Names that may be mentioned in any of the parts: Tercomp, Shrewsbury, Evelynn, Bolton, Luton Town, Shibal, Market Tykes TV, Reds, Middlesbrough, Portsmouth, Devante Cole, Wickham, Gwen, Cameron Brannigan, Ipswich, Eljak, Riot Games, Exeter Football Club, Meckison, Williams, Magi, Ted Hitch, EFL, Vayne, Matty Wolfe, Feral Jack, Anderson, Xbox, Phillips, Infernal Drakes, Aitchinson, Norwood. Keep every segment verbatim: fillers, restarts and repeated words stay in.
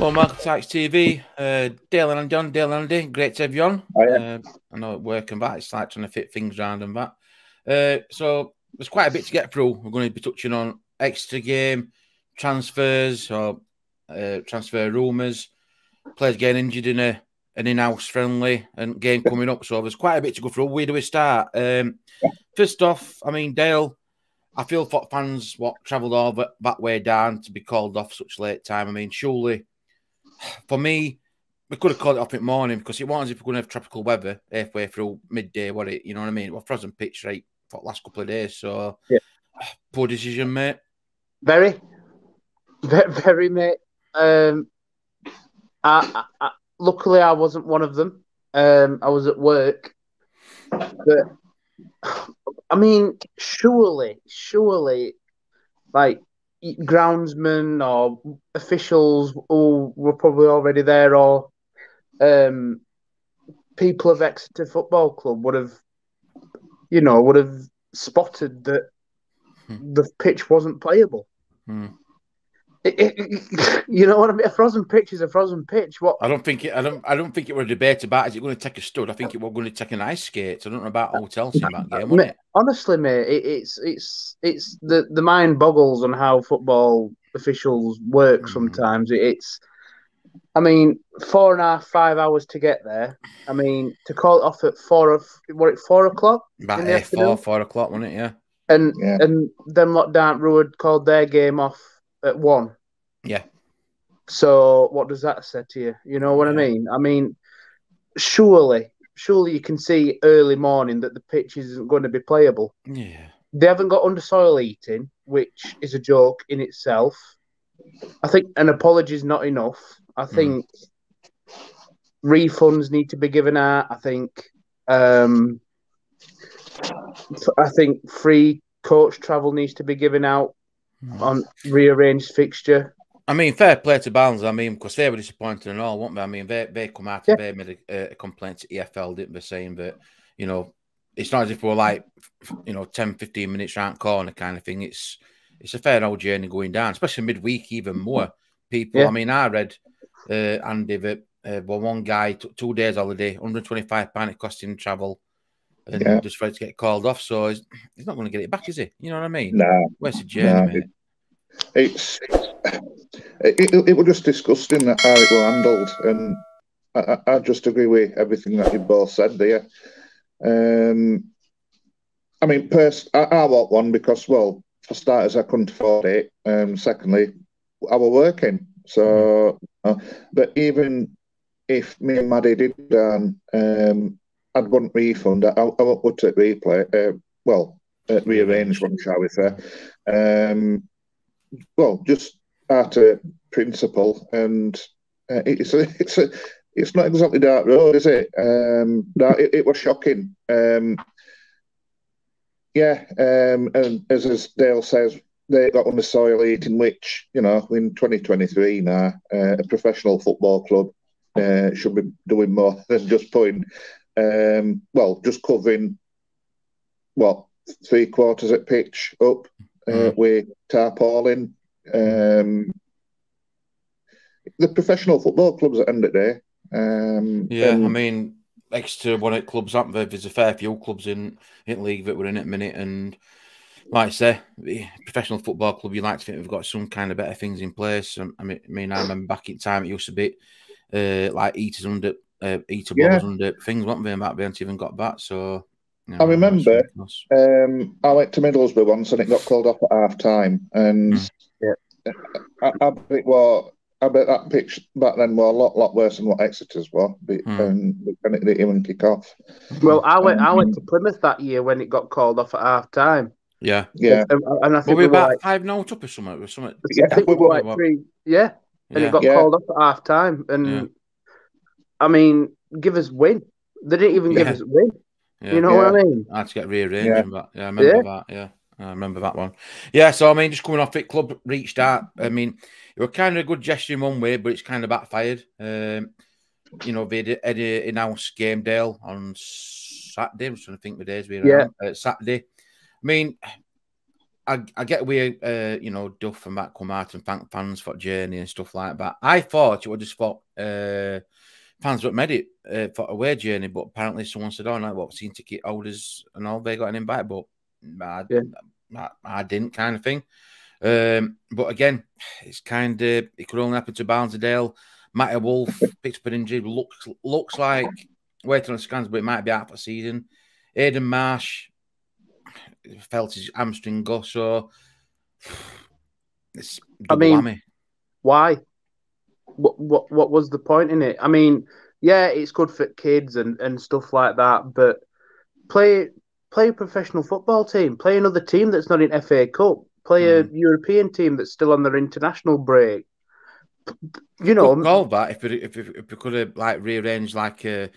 Well, Market Tykes T V, uh, Dale and Andy on, Dale and Andy, great to have you on. Oh, yeah. uh, I know it working back, it's like trying to fit things around and that. Uh, so there's quite a bit to get through. We're going to be touching on extra game, transfers or uh, transfer rumours, players getting injured in a an in-house friendly and game coming up. So there's quite a bit to go through. Where do we start? Um, first off, I mean, Dale, I feel for fans what travelled all that way down to be called off such late time. I mean, surely, for me, we could have called it off in the morning because it wasn't as if we're going to have tropical weather halfway through midday, what it, you know what I mean? It was frozen pitch right for the last couple of days. So, yeah. Poor decision, mate. Very, very, mate. Um, I, I, I, luckily, I wasn't one of them. Um, I was at work. But, I mean, surely, surely, like, groundsmen or officials who were probably already there or um, people of Exeter Football Club would have, you know, would have spotted that hmm. the pitch wasn't playable. Hmm. It, it, you know what I mean? A frozen pitch is a frozen pitch. What I don't think it, I don't I don't think it were a debate about is it going to take a stud. I think it was going to take an ice skate. I don't know about hotels in that game, mate, it? Honestly, mate, it, it's it's it's the, the mind boggles on how football officials work sometimes. Mm. It, it's I mean, four and a half, five hours to get there. I mean, to call it off at four of what it four o'clock? About eight, four, four o'clock, wasn't it, yeah. And yeah. and them lot down Ruud called their game off at one. Yeah. So what does that say to you? You know what yeah. I mean? I mean, surely, surely you can see early morning that the pitch isn't going to be playable. Yeah. They haven't got under soil heating, which is a joke in itself. I think an apology is not enough. I think mm. refunds need to be given out. I think um, I think free coach travel needs to be given out. On rearranged fixture. I mean, fair play to Barnsley. I mean, because they were disappointed and all, weren't they? I mean, they, they come out and yeah. they made a, a complaint to E F L, didn't they, saying that, you know, it's not as if we're like, you know, ten, fifteen minutes round corner kind of thing. It's it's a fair old journey going down, especially midweek, even more people. Yeah. I mean, I read, uh, Andy, that uh, well, one guy took two days holiday, one hundred and twenty-five pounds it cost him travel. And yeah. just ready to get called off, so he's, he's not going to get it back, is he? You know what I mean? No. Where's the journey? No, it's it, it, it was just disgusting that how it was handled, and I, I, I just agree with everything that you both said there. Um, I mean, first, I, I want one because, well, for starters, I couldn't afford it. Um, secondly, I was working, so uh, but even if me and Maddie did um. um I'd want refund. I, I would take replay. Uh, well, uh, rearrange one, shall we say? Um, well, just out of principle, and uh, it's a, it's a, it's not exactly dark road, is it? Um, no, it, it was shocking. Um, yeah, um, and as, as Dale says, they got on the soil eating, which you know, in twenty twenty-three now, uh, a professional football club uh, should be doing more than just putting. Um, well, just covering what three quarters at pitch up uh, mm. with tarpaulin. Um, the professional football clubs at the end of the day. Um, yeah, and, I mean, Exeter one at clubs, aren't there? There's a fair few clubs in in league that were in at the minute, and like I say, the professional football club, you like to think we've got some kind of better things in place. I mean, I, mean, I remember back in time it used to be uh, like eaters under. Uh, eatables yeah. under things, weren't they? And that they hadn't even got back. So you know, I remember um, I went to Middlesbrough once and it got called off at half time. And mm. yeah. I, I, bet was, I bet that pitch back then was a lot, lot worse than what Exeter's was, mm. and, and it didn't even kick off. Well, I went, um, I went to Plymouth that year when it got called off at half time. Yeah, yeah. And, and I think were we, we about were like, five nought up or something? Or something. Yeah, I think we were like three. Yeah, and yeah. it got yeah. called off at half time. And yeah. I mean, give us win. They didn't even yeah. give us win. Yeah. You know yeah. what I mean? I had to get rearranged. Yeah, but, yeah I remember yeah. that. Yeah, I remember that one. Yeah, so I mean, just coming off it, club reached out. I mean, it was kind of a good gesture in one way, but it's kind of backfired. Um, you know, they had, had an in-house game, Dale, on Saturday. I was trying to think the days we were yeah. on. Uh, Saturday. I mean, I, I get we, uh, you know, Duff and Matt come out and thank fans for journey and stuff like that. I thought you would just thought uh, fans would made it uh, for away journey, but apparently someone said, "Oh no, what season ticket holders and all they got an invite," but I, yeah. I, I didn't, kind of thing. Um, but again, it's kind of it could only happen to Barnsdale. Matty Wolfe picks up an injury, looks looks like waiting on the scans, but it might be out for season. Aidan Marsh felt his hamstring go, so it's I mean, whammy. Why? What, what what was the point in it? I mean, yeah, it's good for kids and, and stuff like that, but play play a professional football team, play another team that's not in F A Cup, play mm. a European team that's still on their international break. You know, all that if it, if it, if we could have like rearranged like a.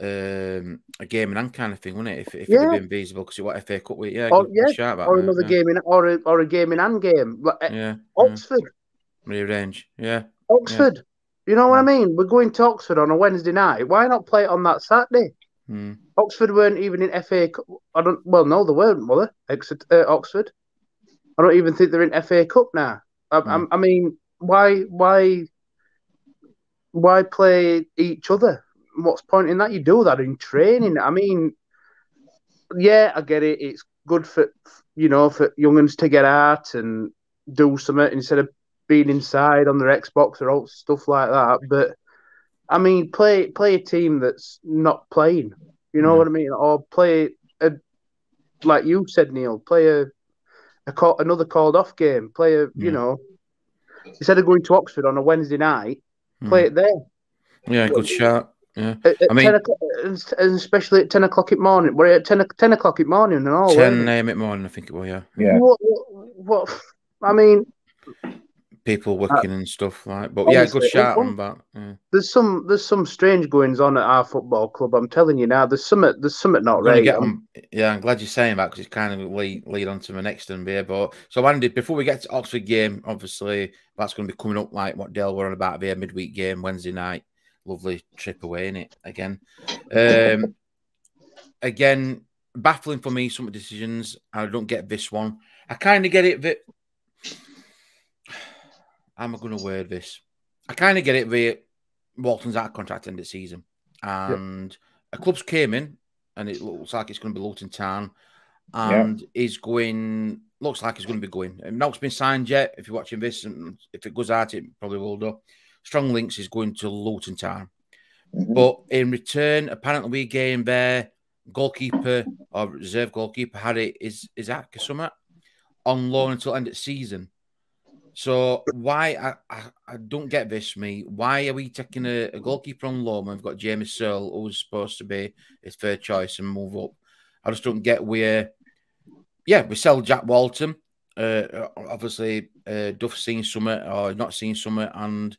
Um, a game in hand kind of thing, wouldn't it? If, if yeah. it'd been feasible, because you what F A Cup week, yeah, or, yeah. Sharp or that, another yeah. game in, or a, or a game in hand game. Like, yeah, Oxford, yeah. rearrange, yeah, Oxford. Yeah. You know what yeah. I mean? We're going to Oxford on a Wednesday night. Why not play it on that Saturday? Mm. Oxford weren't even in F A Cup. I don't. Well, no, they weren't. Were they? Exeter, uh, Oxford. I don't even think they're in F A Cup now. I, mm. I, I mean, why, why, why play each other? What's point in that? You do that in training. I mean, yeah, I get it. It's good for, you know, for young'uns to get out and do something instead of being inside on their Xbox or all stuff like that. But, I mean, play play a team that's not playing. You know yeah. what I mean? Or play, a, like you said, Neil, play a, a call, another called-off game. Play a, yeah. you know, instead of going to Oxford on a Wednesday night, mm. play it there. Yeah, good shout. Yeah, at, at I mean, and especially at ten o'clock in the morning. We're at ten, ten o'clock in the morning and all. ten a m in the morning, I think it was. Yeah, yeah. What? What? what I mean, people working uh, and stuff like. But honestly, yeah, good shout on that. Yeah. There's some, there's some strange goings on at our football club. I'm telling you now. There's some, there's some not right. On, yeah, I'm glad you're saying that because it's kind of lead, lead on to my next one here. But so Andy, before we get to Oxford game, obviously that's going to be coming up like what Dale were on about there, midweek game Wednesday night. Lovely trip away, in it again. Um, again, baffling for me, some decisions. I don't get this one. I kind of get it that... How am I going to word this? I kind of get it that Walton's out of contract end of season. And yeah. a club's came in, and it looks like it's going to be Luton Town. And yeah. he's going... Looks like he's going to be going. Not been signed yet, if you're watching this. And if it goes out, it probably will do. Strong links is going to Luton Town. Mm-hmm. But in return, apparently we gained their goalkeeper or reserve goalkeeper, Harry is is at Kasuma on loan until end of season. So why I, I, I don't get this, me. Why are we taking a, a goalkeeper on loan when we've got Jamie Searle, who's supposed to be his third choice and move up? I just don't get where yeah, we sell Jack Walton. Uh obviously uh Duff's seen Summer or not seen Summer and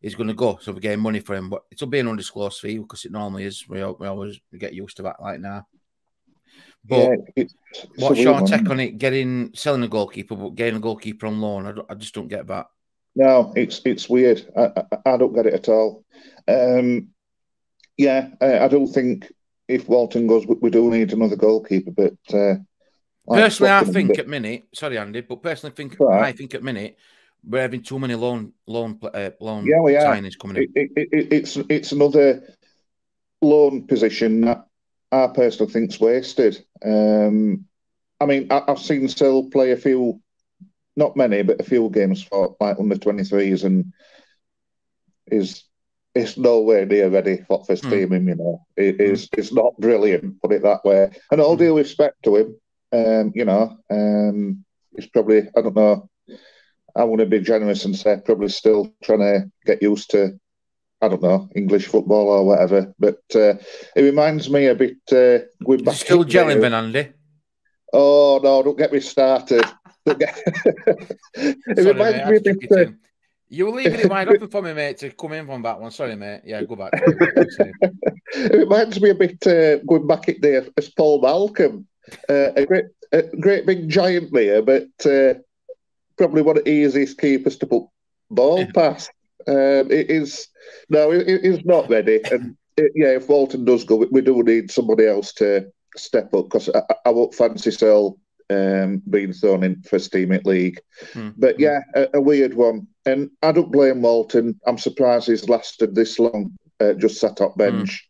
he's going to go, so we're getting money for him. But it'll be an undisclosed fee because it normally is. We, we always we get used to that like now. But yeah, what's your take on it? Getting selling a goalkeeper, but getting a goalkeeper on loan. I, don't, I just don't get that. No, it's it's weird. I, I, I don't get it at all. Um, yeah, I, I don't think if Walton goes, we, we do need another goalkeeper. But uh, personally, I think at minute. Sorry, Andy, but personally, think right. I think at minute. We're having too many loan loan uh, loan yeah, we are. signings coming in. It, it, it, it's it's another loan position that I personally think's wasted. Um, I mean, I, I've seen Searle play a few, not many, but a few games for like under twenty threes, and is it's nowhere near ready for first mm. teaming. You know, it is mm. it's not brilliant, put it that way. And all mm. due respect to him, um, you know, um, it's probably I don't know. I want to be generous and say probably still trying to get used to, I don't know, English football or whatever. But uh, it reminds me a bit... Uh, going back still gelling then, Andy? Oh, no, don't get me started. it Sorry, reminds mate, me a bit... Uh, you were leaving it wide open for me, mate, to come in from that one. Sorry, mate. Yeah, go back. It reminds me a bit, uh, going back at there, as Paul Malcolm. Uh, a, great, a great big giant player, but... Uh, probably one of the easiest keepers to put ball yeah. past. Um, it is no, it is not ready. And it, yeah, if Walton does go, we, we do need somebody else to step up because I, I won't fancy Searle um, being thrown in first team at league. Mm. But yeah, a, a weird one. And I don't blame Walton. I'm surprised he's lasted this long, uh, just sat up bench. Mm.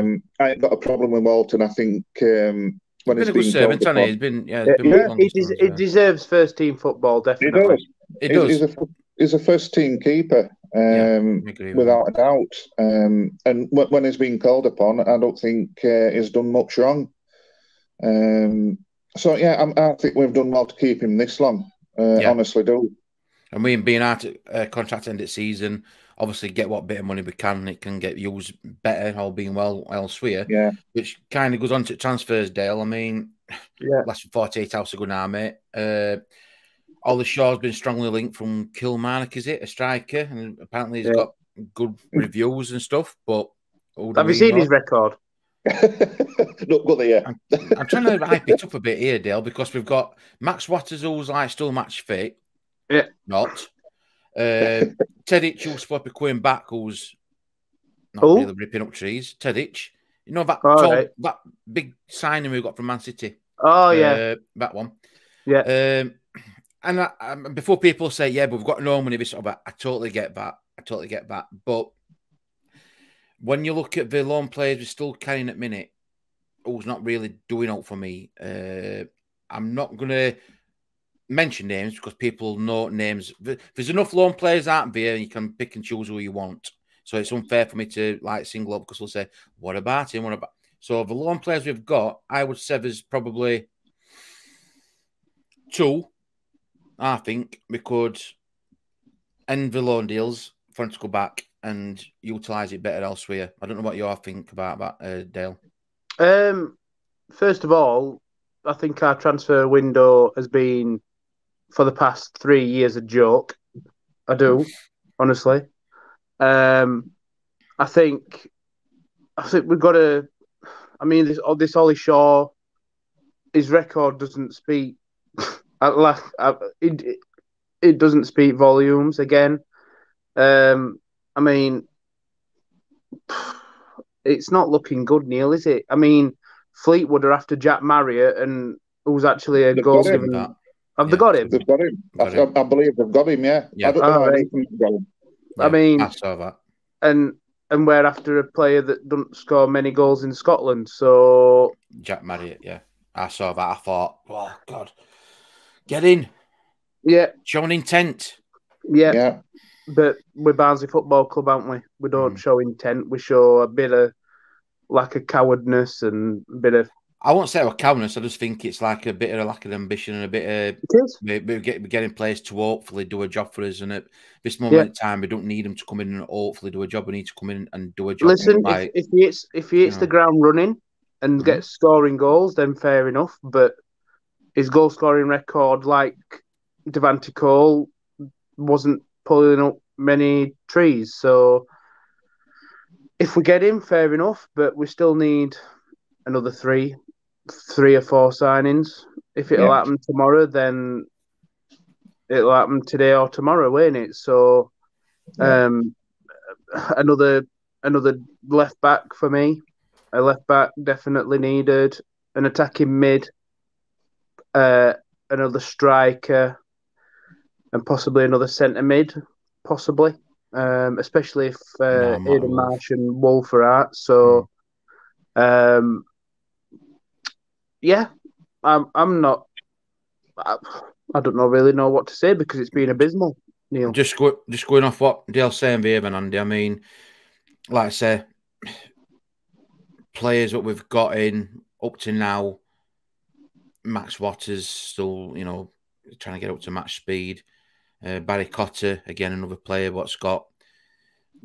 Um, I ain't got a problem with Walton. I think um, when he's been, been a good servant, hasn't he? He's been, yeah, been yeah, it, des it deserves first team football, definitely. It does. It does. He's, he's, a, he's a first team keeper. Um, yeah, without a doubt, um, and w when he's been called upon, I don't think uh, he's done much wrong. Um, so yeah, I'm, I think we've done well to keep him this long. Uh, yeah. Honestly, do. And we being out uh, contract end at season, obviously get what bit of money we can. It can get used better, all being well elsewhere. Yeah, which kind of goes on to transfers, Dale. I mean, yeah, less than forty-eight hours ago now, mate. Uh, Ollie Shaw's been strongly linked from Kilmarnock, is it? A striker, and apparently he's yeah. got good reviews and stuff. But have you seen know? his record? Look, go there. I'm, I'm trying to hype it up a bit here, Dale, because we've got Max Watters, who's like still match fit. Yeah, not. Uh, Ted Hitch, who's probably coming back, who's not Ooh. really ripping up trees. Ted Hitch, you know that tall, right. that big signing we got from Man City. Oh uh, yeah, that one. Yeah. Um, And I, I, before people say, yeah, but we've got no money, this sort of, I totally get that. I totally get that. But when you look at the loan players we're still carrying at minute, who's not really doing out for me, uh, I'm not going to mention names because people know names. There's enough loan players out there and you can pick and choose who you want. So it's unfair for me to like single up because we'll say, what about him? What about? So the loan players we've got, I would say there's probably two. I think we could end the loan deals for him to go back and utilise it better elsewhere. I don't know what you all think about that, uh, Dale. Um, first of all, I think our transfer window has been, for the past three years, a joke. I do, honestly. Um, I think I think we've got to... I mean, this, this Ollie Shaw, his record doesn't speak... At last, it it doesn't speak volumes again. Um, I mean, it's not looking good, Neil, is it? I mean, Fleetwood are after Jack Marriott, and who's actually a goal given. Have yeah. they got him? They've got him. Got him. I, I believe they've got him. Yeah. yeah. I don't know. Right. Got him. Yeah, I mean, I saw that. And and we're after a player that doesn't score many goals in Scotland. So Jack Marriott, yeah, I saw that. I thought, oh God. Get in. Yeah. Showing intent. Yeah. yeah. But we're Barnsley Football Club, aren't we? We don't mm. show intent. We show a bit of lack of cowardness and a bit of... I won't say a cowardness. I just think it's like a bit of a lack of ambition and a bit of... It is. We, we get, we're getting players to hopefully do a job for us. And at this moment yeah. in time, we don't need them to come in and hopefully do a job. We need to come in and do a job. Listen, like, if, if he hits, if he hits the ground running and mm. gets scoring goals, then fair enough. But... his goal-scoring record, like Devante Cole, wasn't pulling up many trees. So if we get him, fair enough, but we still need another three, three or four signings. If it'll yeah. happen tomorrow, then it'll happen today or tomorrow, won't it? So um, yeah. another another left-back for me. A left-back definitely needed. An attacking mid. Uh, another striker and possibly another centre mid, possibly, um, especially if uh, no, Aidan Marsh and Wolfe are out. So, mm. um, yeah, I'm. I'm not. I, I don't know really know what to say because it's been abysmal, Neil. Just go, just going off what Dale's saying there, and Andy. I mean, like I say, players that we've got in up to now. Max Watters still, you know, trying to get up to match speed. Uh, Barry Cotter, again, another player what's got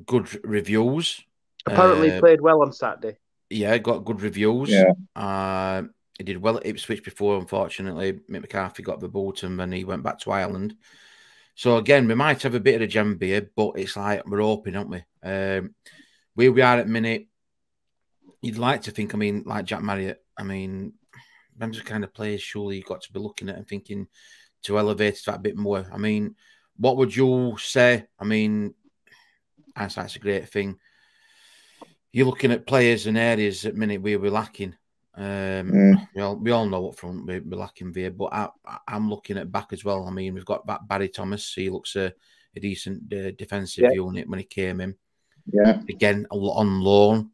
good reviews. Apparently uh, he played well on Saturday. Yeah, got good reviews. Yeah. Uh, he did well at Ipswich before, unfortunately. Mick McCarthy got the boot and then he went back to Ireland. So, again, we might have a bit of a jam beer, but it's like we're open, aren't we? Um, where we are at minute, you'd like to think, I mean, like Jack Marriott, I mean... Them's the kind of players surely you've got to be looking at and thinking to elevate that a bit more. I mean, what would you say? I mean, hindsight's a great thing. You're looking at players and areas at minute where we're lacking. Um, mm. we, all, we all know up front we're, we're lacking there, but I, I'm looking at back as well. I mean, we've got back Barry Thomas. He looks a, a decent uh, defensive yeah. unit when he came in. Yeah. Again, on loan.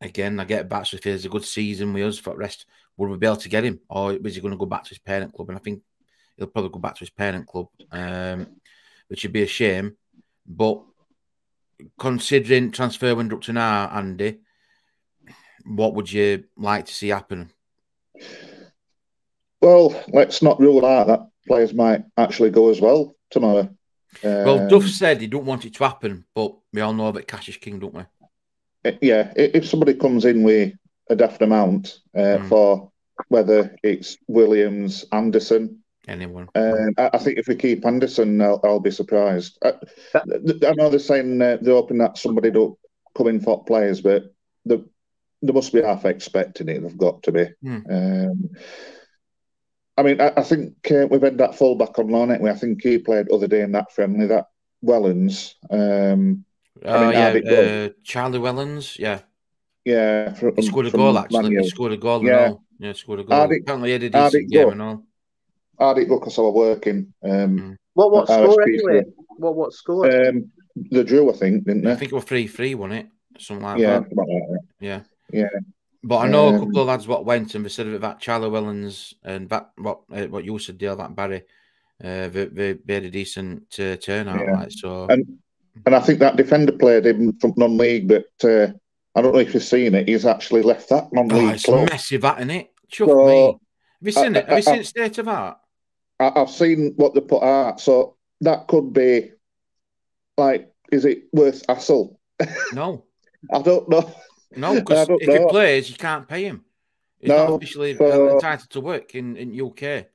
Again, I get back. So if there's a good season with us for rest, would we be able to get him, or is he going to go back to his parent club? And I think he'll probably go back to his parent club, um, which would be a shame. But considering transfer window up to now, Andy, what would you like to see happen? Well, let's not rule out that players might actually go as well tomorrow. Um, well, Duff said he don't want it to happen, but we all know that cash is king, don't we? It, yeah, if somebody comes in with a daft amount uh, mm. for whether it's Williams, Anderson, anyone. Um, I, I think if we keep Anderson, I'll, I'll be surprised. I, I know they're saying uh, they're hoping that somebody don't come in for players, but the They must be half expecting it. They've got to be. Mm. Um, I mean, I, I think uh, we've had that fullback on loan, haven't we? I think he played the other day in that friendly, that Wellens. Um, oh, I mean, yeah, uh, Charlie Wellens, yeah. Yeah. From, he scored a goal, actually. He scored a goal yeah. and all. Yeah, scored a goal. Hard Apparently he had a decent game and all. Hard it look, I saw working. Um, mm. Well, what score, anyway? Well, what score? Um, they drew, I think, didn't they? I think it was three three, wasn't it? Something like yeah, that. Like that. Yeah. Yeah, but I know um, a couple of lads what went and they said that Charlie Wellens and that what uh, what you said, Dale, that Barry, uh, they, they, they had a decent uh, turnout. Yeah. Like, so, and and I think that defender played him from non-league, but uh, I don't know if you've seen it. He's actually left that non-league. Oh, it's club. Massive, that isn't it? Chuck so, me. Have you seen I, it? Have I, you seen I, the state of art? I, I've seen what they put out. So that could be like, is it worth hassle? No, I don't know. No, because if know. he plays, you can't pay him. He's no, not officially so, entitled to work in, in U K.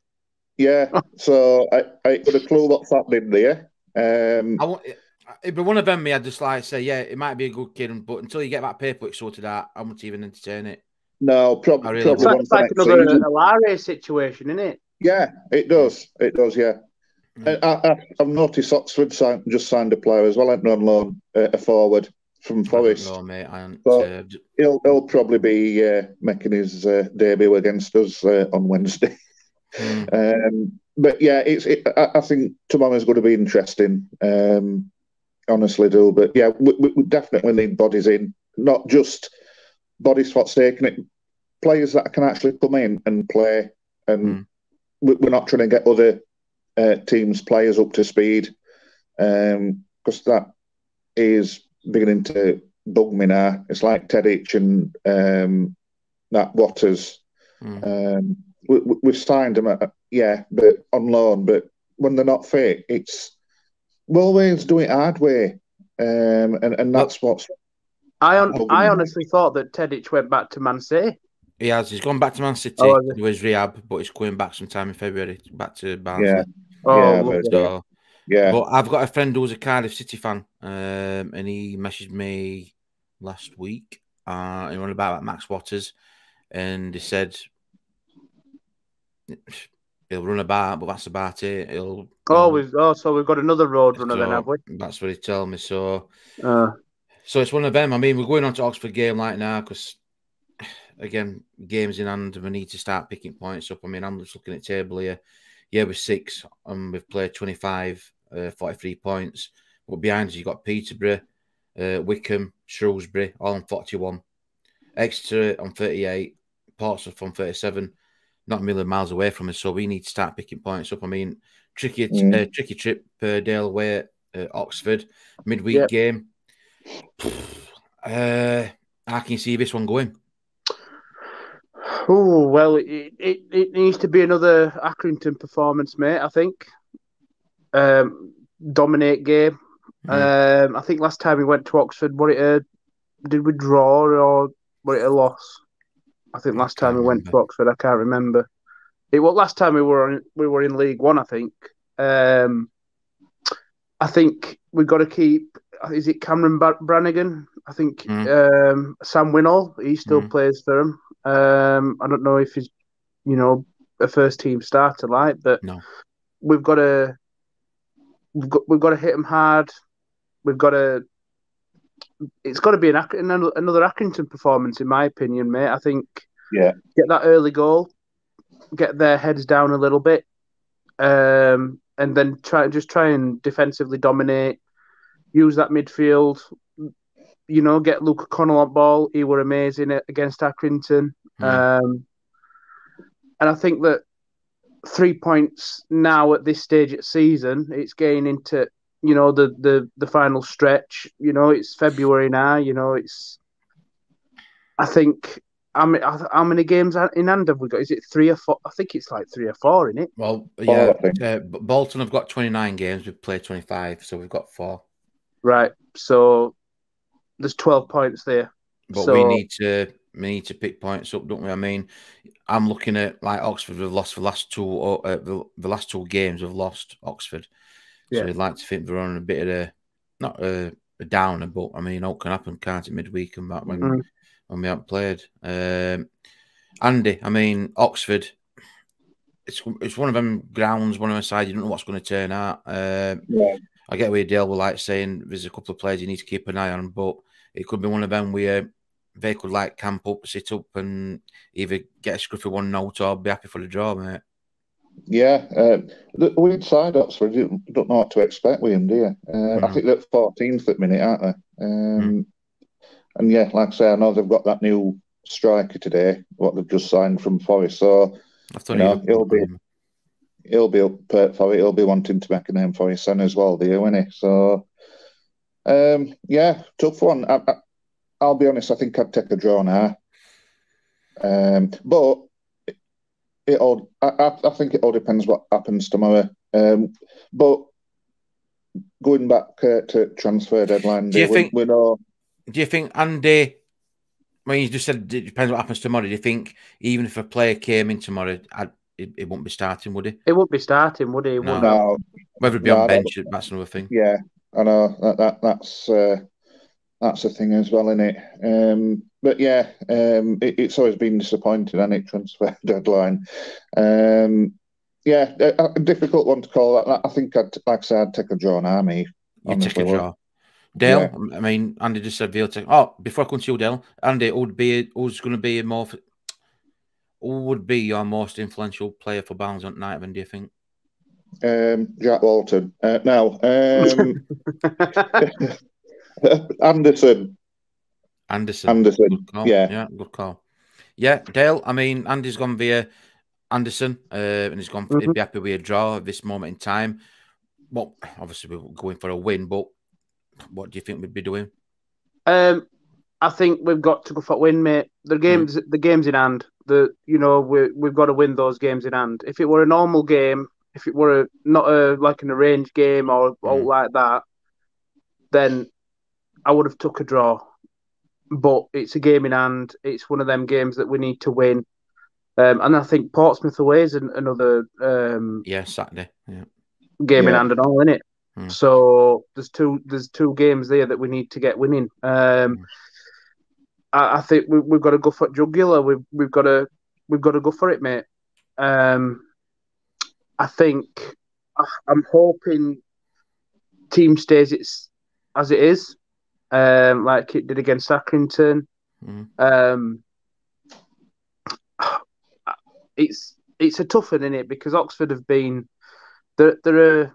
Yeah, so I, I got a clue what's happening there. Um, I want, if one of them, me, I'd just like say, yeah, it might be a good kid, but until you get that paperwork sorted out, I won't even entertain it. No, prob really probably. It's it's like another Alare situation, isn't it? Yeah, it does. It does, yeah. Mm. I, I, I've noticed Oxford signed, just signed a player as well, I haven't on loan, uh, a forward. From Forest, I know, mate. I so he'll he'll probably be uh, making his uh, debut against us uh, on Wednesday. Mm. Um, but yeah, it's. It, I, I think tomorrow's going to be interesting. Um, honestly, do but yeah, we, we definitely need bodies in, not just bodies for sake, players that can actually come in and play. And mm. we, we're not trying to get other uh, teams' players up to speed because um, that is. Beginning to bug me now. It's like Ted Hitch and um, that Watters. Mm. Um, we, we, we've signed them, at, yeah, but on loan. But when they're not fit, it's we'll always do it hard way, um, and and that's what's. I on, I honestly thought that Ted Hitch went back to Man City. He has. He's gone back to Man City. Oh, he was rehab, but he's going back sometime in February back to Barnsley. Yeah. Oh, yeah, so, yeah, but I've got a friend who's a Cardiff City fan, um, and he messaged me last week. Uh, and he went about Max Watters, and he said he'll run about, but that's about it. He'll oh, um, we've, oh, so we've got another road runner so, then, have we? That's what he told me. So, uh, so it's one of them. I mean, we're going on to Oxford game like now because again, games in hand, we need to start picking points up. I mean, I'm just looking at table here. Yeah, we're six, and we've played twenty-five. Uh, forty-three points, but behind us you've got Peterborough, uh, Wickham, Shrewsbury, all on forty-one, Exeter on thirty-eight, Portsmouth on thirty-seven, not a million miles away from us, so we need to start picking points up. I mean, tricky mm. uh, tricky trip, uh, Dale away, uh, Oxford, midweek yep. game. Uh, how can you see this one going? Oh, well, it, it, it needs to be another Accrington performance, mate, I think. Um, dominate game. Mm. Um, I think last time we went to Oxford, were it a, did we draw or were it a loss? I think last time we went to Oxford, I can't remember. It was last time we were on, we were in League One, I think. Um, I think we've got to keep. Is it Cameron Brannigan? I think mm. um, Sam Winnall. He still mm. plays for him. Um, I don't know if he's, you know, a first team starter like, but no. we've got to. We've got, we've got to hit them hard. We've got to. It's got to be an another Accrington performance, in my opinion, mate. I think Yeah. Get that early goal, get their heads down a little bit, um, and then try just try and defensively dominate, use that midfield, you know, get Luke O'Connell on ball. He were amazing against Accrington. Yeah. Um, and I think that three points now at this stage of the season, it's getting into, you know, the, the, the final stretch. You know, it's February now. You know, it's... I think... I mean, how many games in hand have we got? Is it three or four? I think it's like three or four, isn't it? Well, yeah. Uh, Bolton have got twenty-nine games. We've played twenty-five, so we've got four. Right. So there's twelve points there. But so... we need to we need to pick points up, don't we? I mean, I'm looking at like Oxford. We've lost the last two. Uh, the, the last two games we've lost Oxford. So yeah. I'd like to think they're on a bit of a not a, a downer, but I mean, it can happen, can't it? Midweek and that when. Mm-hmm. When we haven't played, um, Andy. I mean, Oxford. It's it's one of them grounds, one of them sides. You don't know what's going to turn out. Um, yeah. I get where Dale will like saying there's a couple of players you need to keep an eye on, but it could be one of them where they could like camp up, sit up, and either get a scruffy one note or be happy for the draw, mate. Yeah, uh, the weird side Oxford. You don't know what to expect with them, do you? Uh, mm-hmm. I think they're fourteenth at minute, aren't they? Um, mm-hmm. And yeah, like I say, I know they've got that new striker today, what they've just signed from Forest. So you know, he'll be he'll be up for it. He'll be wanting to make a name for his son as well, there, won't he? So um, yeah, tough one. I, I, I'll be honest. I think I'd take a draw now. Um, but it, it all. I, I think it all depends what happens tomorrow. Um, but going back uh, to transfer deadline, do you we, think we know? Do you think, Andy, when you just said it depends what happens tomorrow, do you think even if a player came in tomorrow, I'd, it, it wouldn't be starting, would he? It wouldn't be starting, would he? It no. no. Whether it be no, on bench, that's another thing. Yeah, I know. That, that, that's uh, that's a thing as well, isn't it? Um, but yeah, um, it, it's always been disappointing, hasn't it, transfer deadline. Um, yeah, a, a difficult one to call. I, I think, I'd, like I said, I'd take a draw now, me. You'd take a draw. Dale, yeah. I mean, Andy just said, oh, before I come to you, Dale, Andy, who would be, who's going to be more, who would be your most influential player for Barnsley on night, then, do you think? Um, Jack Walton. Uh, no. Um, Anderson. Anderson. Anderson. Good call. Yeah. Yeah, good call. Yeah, Dale, I mean, Andy's gone via Anderson, uh, and he's gone, mm-hmm. he'd be happy with a draw at this moment in time. Well, obviously, we're going for a win, but what do you think we'd be doing? Um, I think we've got to go for a win, mate. The games, mm. the games in hand. The you know we we've got to win those games in hand. If it were a normal game, if it were a, not a like an arranged game or mm. like that, then I would have took a draw. But it's a game in hand. It's one of them games that we need to win. Um, and I think Portsmouth away is an, another um yeah Saturday yeah game yeah. in hand and all, isn't it? So there's two there's two games there that we need to get winning. Um, I, I think we, we've got to go for jugular. We've we've got to we've got to go for it, mate. Um, I think I, I'm hoping team stays it's as it is, um, like it did against Accrington. Mm. Um, it's it's a tough one, isn't it? Because Oxford have been there. There are.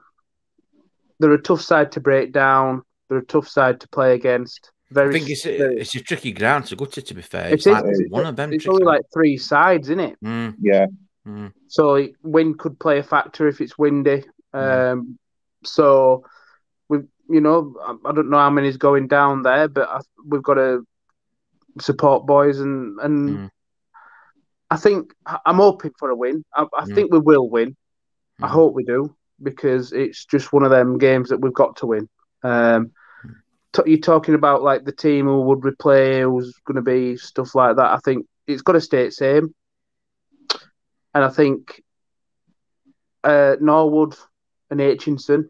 They're a tough side to break down. They're a tough side to play against. Very I think it's a, it's a tricky ground to go to, to be fair. It's, it's like is, one it's, of them. It's only like three sides, isn't it? Mm. Yeah. Mm. So wind could play a factor if it's windy. Mm. Um, so, we, you know, I, I don't know how many's going down there, but I, we've got to support boys. And, and mm. I think I'm hoping for a win. I, I mm. think we will win. Mm. I hope we do. Because it's just one of them games that we've got to win. Um, you're talking about like the team who would replay, who's going to be, stuff like that. I think it's got to stay the same. And I think uh, Norwood and Aitchinson,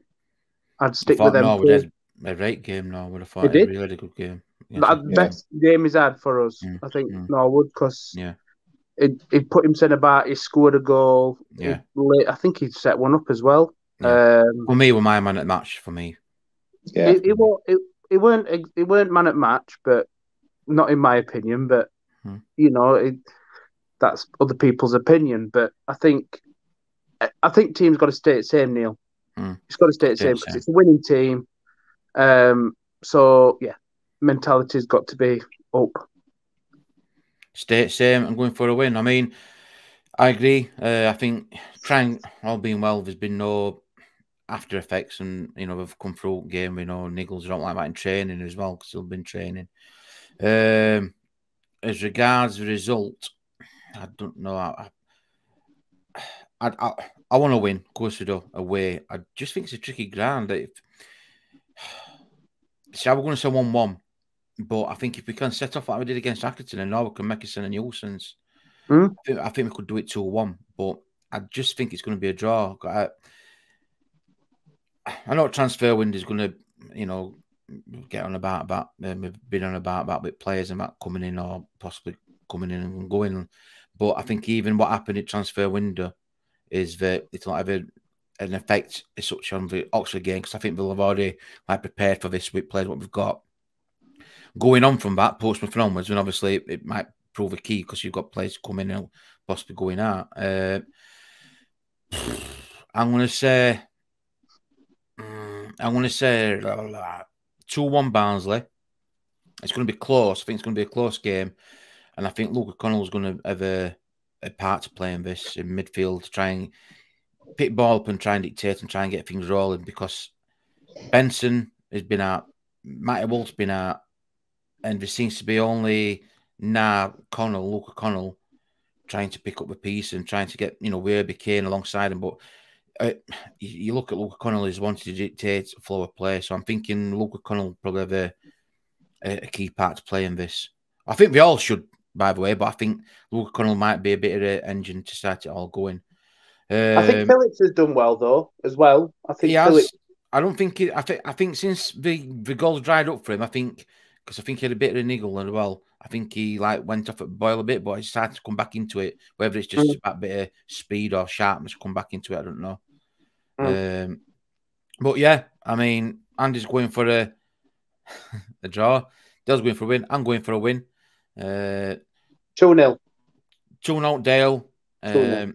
I'd stick with them. Norwood had a great game, Norwood. I thought it was a really good game. The yeah. best game he's had for us, mm. I think, mm. Norwood, because... Yeah. He, he put him centre back. He scored a goal. Yeah, he, I think he set one up as well. Yeah. Um, for me, he was my man at match. For me, yeah, he, he, he, he weren't he weren't man at match, but not in my opinion. But hmm. you know, he, that's other people's opinion. But I think I think teams got to stay the same, Neil. Mm. It's got to stay the same because it's a winning team. Um, so yeah, mentality's got to be up. Stay the same and going for a win. I mean, I agree. Uh, I think trying all being well, there's been no after effects, and you know we've come through game. You know niggles, don't like that in training as well because they've been training. Um, as regards the result, I don't know. I I, I, I want to win, of course we do, away. I just think it's a tricky ground. If, see, I was going to say one one, but I think if we can set off like we did against Accrington and Norwood and Meckison and Newsons, mm. I, I think we could do it two one, but I just think it's going to be a draw. I, I know transfer window is going to, you know, get on about about um, been on about about with players and that coming in or possibly coming in and going, but I think even what happened at transfer window is that it'll have a, an effect as such on the Oxford game because I think they'll have already like prepared for this with players what we've got going on from that Portsmouth and onwards, and obviously it, it might prove a key because you've got players coming and possibly going out. Uh, I'm gonna say, I'm gonna say. Blah, blah, blah. two one Barnsley. It's going to be close. I think it's going to be a close game. And I think Luke O'Connell's going to have a, a part to play in this in midfield to try and pick ball up and try and dictate and try and get things rolling because Benson has been out, Matty Wolfe's been out, and there seems to be only now Connell, Luke O'Connell trying to pick up the piece and trying to get, you know, Werby Kane alongside him. But Uh, you look at Luke O'Connell, he's wanted to dictate flow of play, so I'm thinking Luke O'Connell probably have a, a key part to play in this. I think we all should, by the way, but I think Luke O'Connell might be a bit of an engine to start it all going. Um, I think Phillips has done well though, as well. I think he Phillips... has. I don't think he, I think I think since the the goals dried up for him, I think because I think he had a bit of a niggle as well. I think he like went off at the boil a bit, but he started to come back into it. Whether it's just mm. that bit of speed or sharpness come back into it, I don't know. Mm. Um, but yeah, I mean, Andy's going for a a draw. Dale's going for a win. I'm going for a win. Uh, two nil. two nil Dale. Um,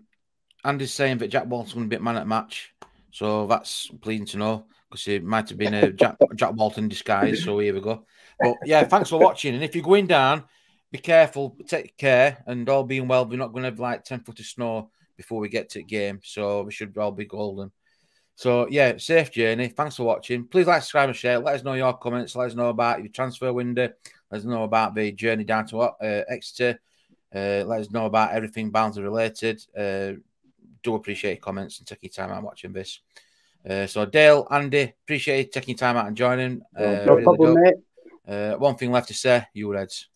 Andy's saying that Jack Walton's going to be man at match, so that's pleasing to know because it might have been a Jack, Jack Walton disguise. So here we go. But yeah, thanks for watching. And if you're going down, be careful, take care, and all being well, we're not going to have like ten foot of snow before we get to the game. So we should all be golden. So yeah, safe journey. Thanks for watching. Please like, subscribe, and share. Let us know your comments. Let us know about your transfer window. Let us know about the journey down to uh, Exeter. Uh, let us know about everything Barnsley related. Uh, do appreciate your comments and taking time out watching this. Uh, so Dale, Andy, appreciate you taking time out and joining. Uh, no problem, mate. Uh, one thing left to say, you Reds.